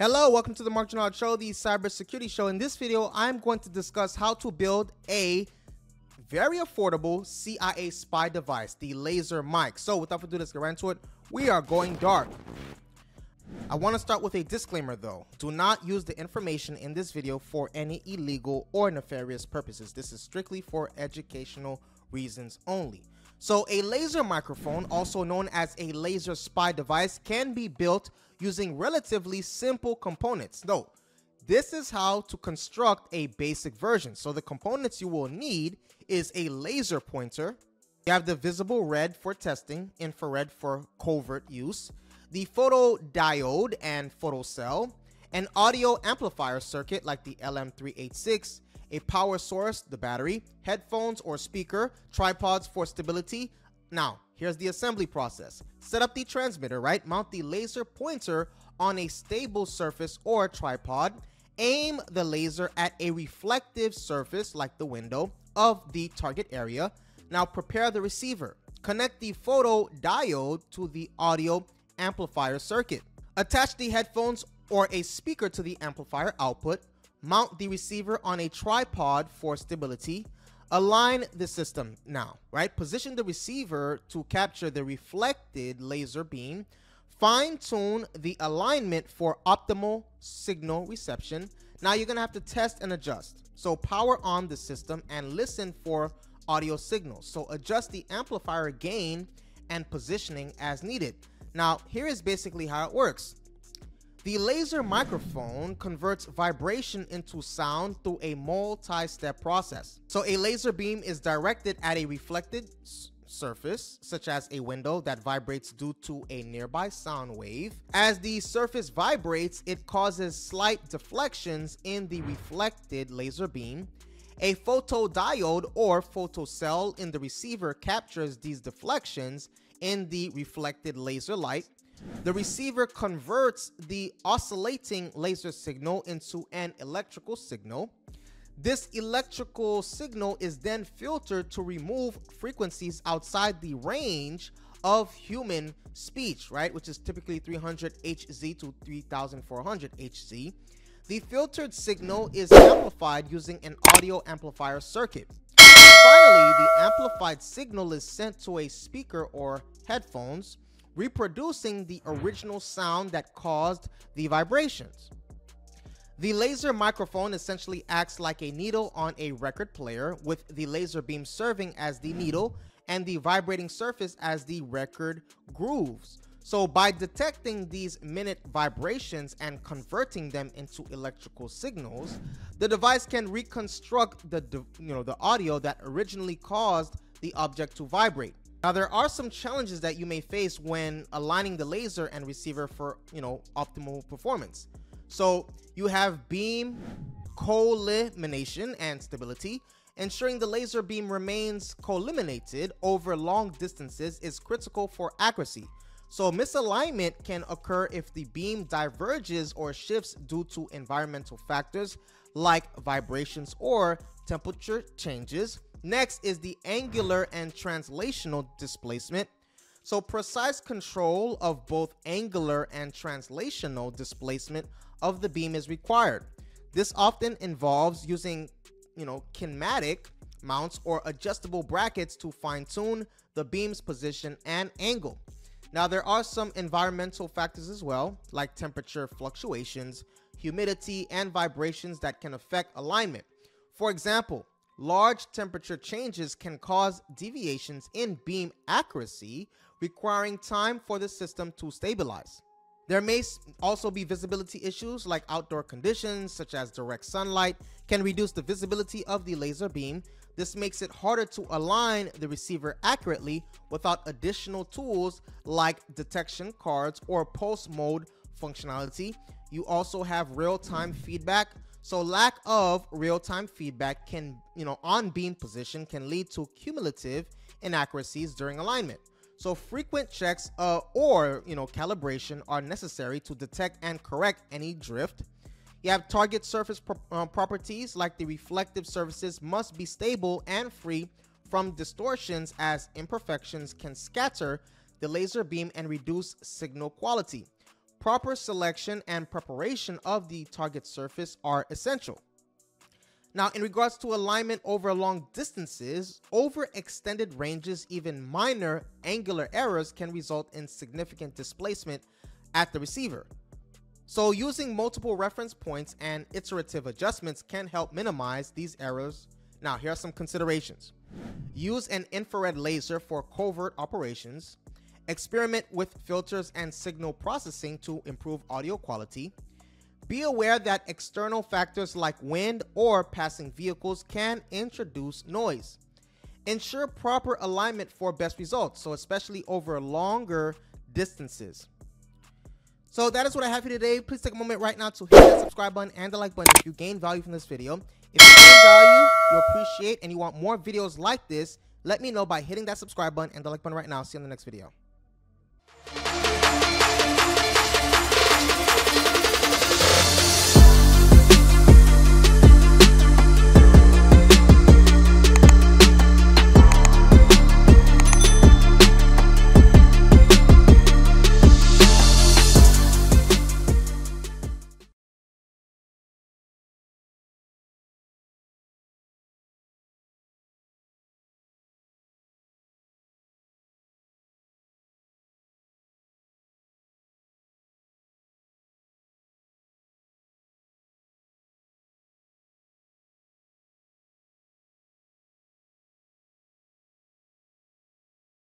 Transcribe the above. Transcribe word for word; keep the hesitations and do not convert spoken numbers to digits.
Hello, welcome to the Marjanal Show, the cybersecurity show. In this video, I'm going to discuss how to build a very affordable C I A spy device, the laser mic. So without further ado, let's get right into it. We are going dark. I want to start with a disclaimer though. Do not use the information in this video for any illegal or nefarious purposes. This is strictly for educational reasons only. So a laser microphone, also known as a laser spy device, can be built using relatively simple components. No, this is how to construct a basic version. So the components you will need is a laser pointer. You have the visible red for testing, infrared for covert use, the photodiode and photocell, an audio amplifier circuit like the L M three eighty-six, a power source, the battery, headphones or speaker, tripods for stability. Now, here's the assembly process. Set up the transmitter, right? Mount the laser pointer on a stable surface or tripod. Aim the laser at a reflective surface like the window of the target area. Now prepare the receiver. Connect the photodiode to the audio amplifier circuit. Attach the headphones or a speaker to the amplifier output. Mount the receiver on a tripod for stability. Align the system now, right? Position the receiver to capture the reflected laser beam. Fine-tune the alignment for optimal signal reception. Now you're gonna have to test and adjust. So power on the system and listen for audio signals. So adjust the amplifier gain and positioning as needed. Now here is basically how it works. The laser microphone converts vibration into sound through a multi-step process. So a laser beam is directed at a reflected surface, such as a window, that vibrates due to a nearby sound wave. As the surface vibrates, it causes slight deflections in the reflected laser beam. A photodiode or photocell in the receiver captures these deflections in the reflected laser light. The receiver converts the oscillating laser signal into an electrical signal. This electrical signal is then filtered to remove frequencies outside the range of human speech, right? Which is typically three hundred hertz to three thousand four hundred hertz. The filtered signal is amplified using an audio amplifier circuit. Finally, the amplified signal is sent to a speaker or headphones, reproducing the original sound that caused the vibrations. The laser microphone essentially acts like a needle on a record player, with the laser beam serving as the needle and the vibrating surface as the record grooves. So by detecting these minute vibrations and converting them into electrical signals, the device can reconstruct the, you know, the audio that originally caused the object to vibrate. Now, there are some challenges that you may face when aligning the laser and receiver for, you know, optimal performance. So you have beam collimination and stability. Ensuring the laser beam remains colliminated over long distances is critical for accuracy. So misalignment can occur if the beam diverges or shifts due to environmental factors like vibrations or temperature changes. Next is the angular and translational displacement. So precise control of both angular and translational displacement of the beam is required. This often involves using, you know, kinematic mounts or adjustable brackets to fine-tune the beam's position and angle. Now, there are some environmental factors as well, like temperature fluctuations, humidity, and vibrations that can affect alignment. For example, large temperature changes can cause deviations in beam accuracy, requiring time for the system to stabilize. There may also be visibility issues, like outdoor conditions, such as direct sunlight, can reduce the visibility of the laser beam. This makes it harder to align the receiver accurately without additional tools like detection cards or pulse mode functionality. You also have real-time feedback. So lack of real-time feedback can, you know, on beam position can lead to cumulative inaccuracies during alignment. So frequent checks uh, or, you know, calibration are necessary to detect and correct any drift. You have target surface pro uh, properties like the reflective surfaces must be stable and free from distortions, as imperfections can scatter the laser beam and reduce signal quality. proper selection and preparation of the target surface are essential. Now, in regards to alignment over long distances, over extended ranges, even minor angular errors can result in significant displacement at the receiver. So using multiple reference points and iterative adjustments can help minimize these errors. Now, here are some considerations. Use an infrared laser for covert operations. Experiment with filters and signal processing to improve audio quality. Be aware that external factors like wind or passing vehicles can introduce noise. Ensure proper alignment for best results, so especially over longer distances. So that is what I have here today. Please take a moment right now to hit that subscribe button and the like button if you gained value from this video. If you gained value, you appreciate, and you want more videos like this, let me know by hitting that subscribe button and the like button right now. See you in the next video.